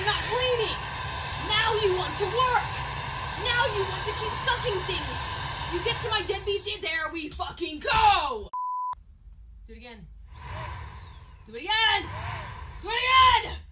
You're not waiting. Now you want to work. Now you want to keep sucking things. You get to my deadbeats and there we fucking go. Do it again. Do it again. Do it again.